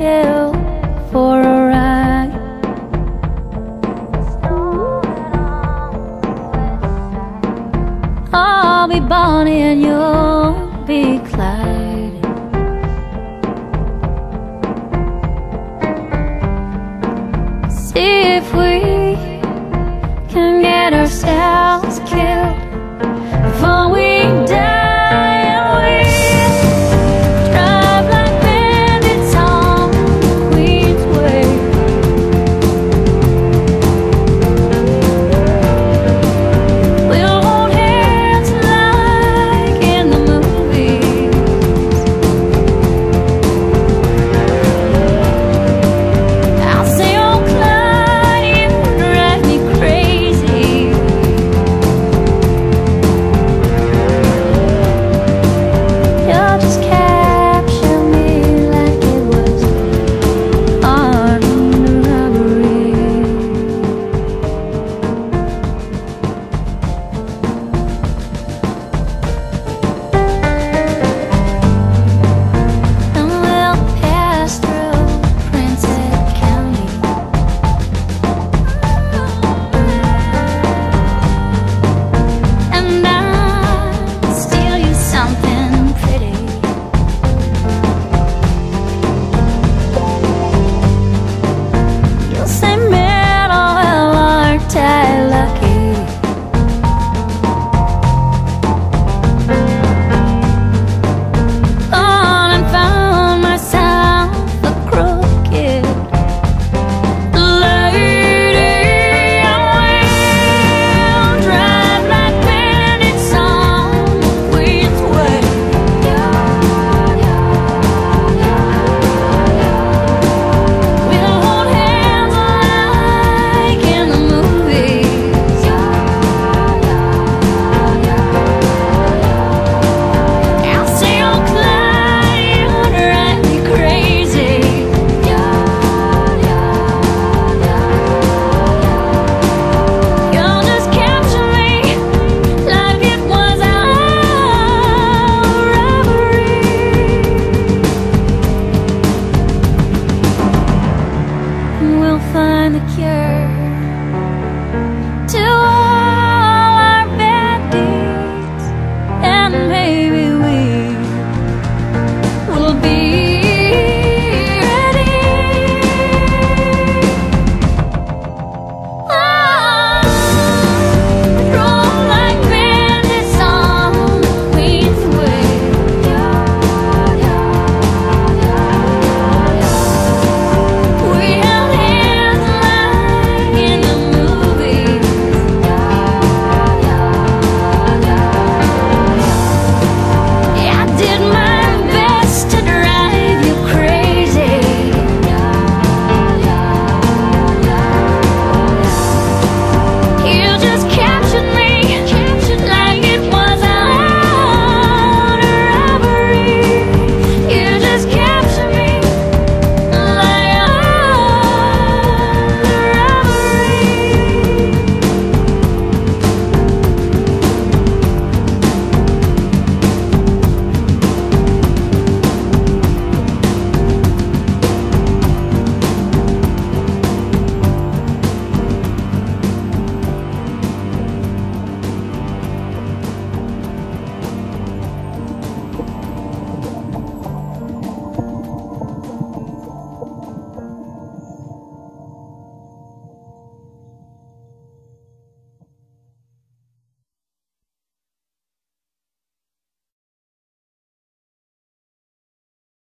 hill for a ride. I'll be Bonnie and you'll be Clyde.